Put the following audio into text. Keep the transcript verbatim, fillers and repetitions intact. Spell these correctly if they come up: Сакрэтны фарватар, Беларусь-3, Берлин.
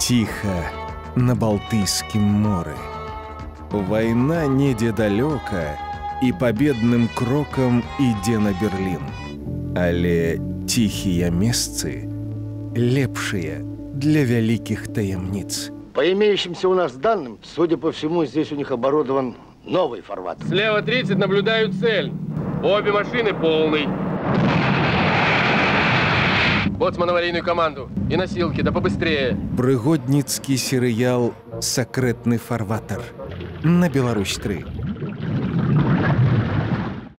Тихо на Балтийском море. Война неде далёка, и победным кроком иде на Берлин. Але тихие месцы лепшие для великих таямниц. По имеющимся у нас данным, судя по всему, здесь у них оборудован новый фарватер. Слева тридцать, наблюдаю цель. Обе машины полный. Боцман, аварийную команду. И носилки, да побыстрее. Пригодницкий сериал «Сакрэтны фарватар» на Беларусь три.